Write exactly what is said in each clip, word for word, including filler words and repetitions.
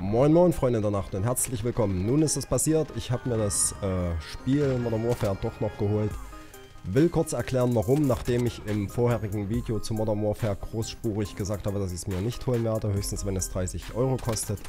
Moin moin Freunde der Nacht und herzlich willkommen. Nun ist es passiert, ich habe mir das äh, Spiel Modern Warfare doch noch geholt. Will kurz erklären warum, nachdem ich im vorherigen Video zu Modern Warfare großspurig gesagt habe, dass ich es mir nicht holen werde, höchstens wenn es dreißig Euro kostet.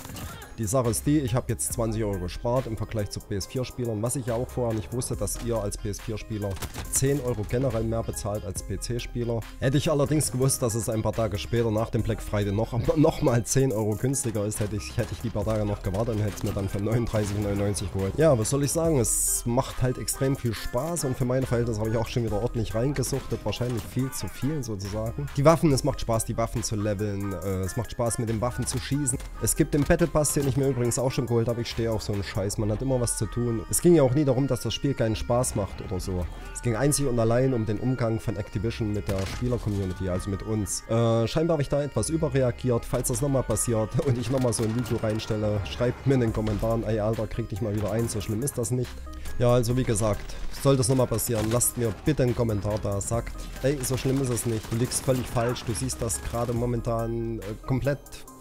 Die Sache ist die, ich habe jetzt zwanzig Euro gespart im Vergleich zu P S vier Spielern, was ich ja auch vorher nicht wusste, dass ihr als P S vier Spieler zehn Euro generell mehr bezahlt als P C Spieler. Hätte ich allerdings gewusst, dass es ein paar Tage später nach dem Black Friday noch, noch mal zehn Euro günstiger ist, hätte ich, hätte ich die paar Tage noch gewartet und hätte es mir dann für neununddreißig neunundneunzig geholt. Ja, was soll ich sagen, es macht halt extrem viel Spaß und für meine Verhältnisse habe ich auch schon wieder ordentlich reingesuchtet, wahrscheinlich viel zu viel sozusagen. Die Waffen, es macht Spaß, die Waffen zu leveln, äh, es macht Spaß, mit den Waffen zu schießen. Es gibt den Battle Pass, den ich mir übrigens auch schon geholt habe. Ich stehe auf so einen Scheiß, man hat immer was zu tun. Es ging ja auch nie darum, dass das Spiel keinen Spaß macht oder so. Es ging einzig und allein um den Umgang von Activision mit der Spieler-Community, also mit uns. Äh, scheinbar habe ich da etwas überreagiert. Falls das nochmal passiert und ich nochmal so ein Video reinstelle, schreibt mir in den Kommentaren, ey Alter, krieg dich mal wieder ein, so schlimm ist das nicht. Ja, also wie gesagt, sollte es nochmal passieren, lasst mir bitte einen Kommentar da, sagt, ey, so schlimm ist es nicht, du liegst völlig falsch, du siehst das gerade momentan äh, komplett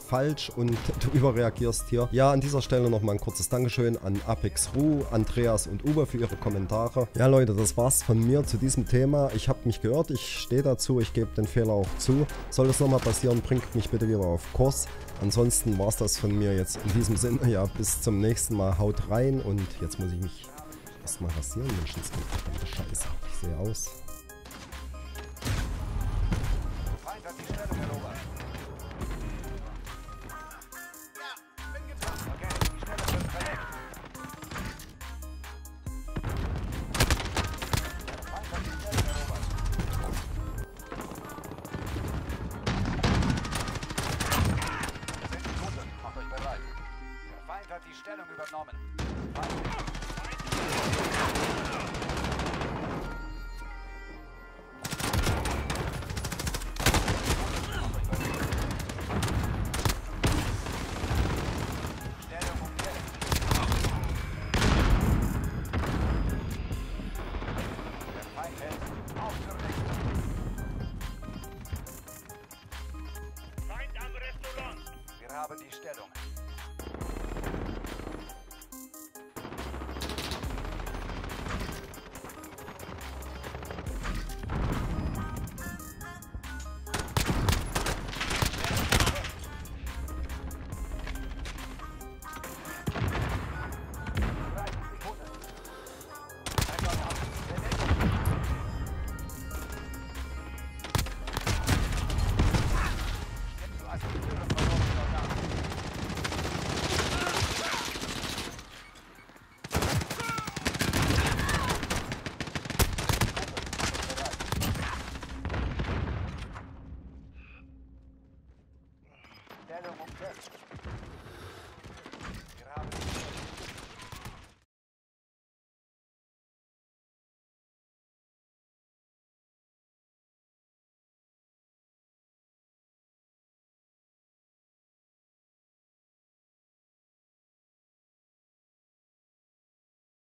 falsch und du überreagierst hier. Ja, an dieser Stelle nochmal ein kurzes Dankeschön an Apex Ruh, Andreas und Uwe für ihre Kommentare. Ja Leute, das war's von mir zu diesem Thema. Ich habe mich gehört, ich stehe dazu, ich gebe den Fehler auch zu. Soll das nochmal passieren, bringt mich bitte wieder auf Kurs. Ansonsten war's das von mir jetzt in diesem Sinne. Ja, bis zum nächsten Mal, haut rein und jetzt muss ich mich erstmal rasieren, Menschenskind, verdammte Scheiße. Ich sehe aus. Feind hat die Stelle erobert. Ja, bin getroffen. Okay, die Stelle wird verlegt. Feind hat die Stelle erobert. Sind die Kunden, macht euch bereit. Der Feind hat die Stellung übernommen. Feind. Wir haben die Stellung.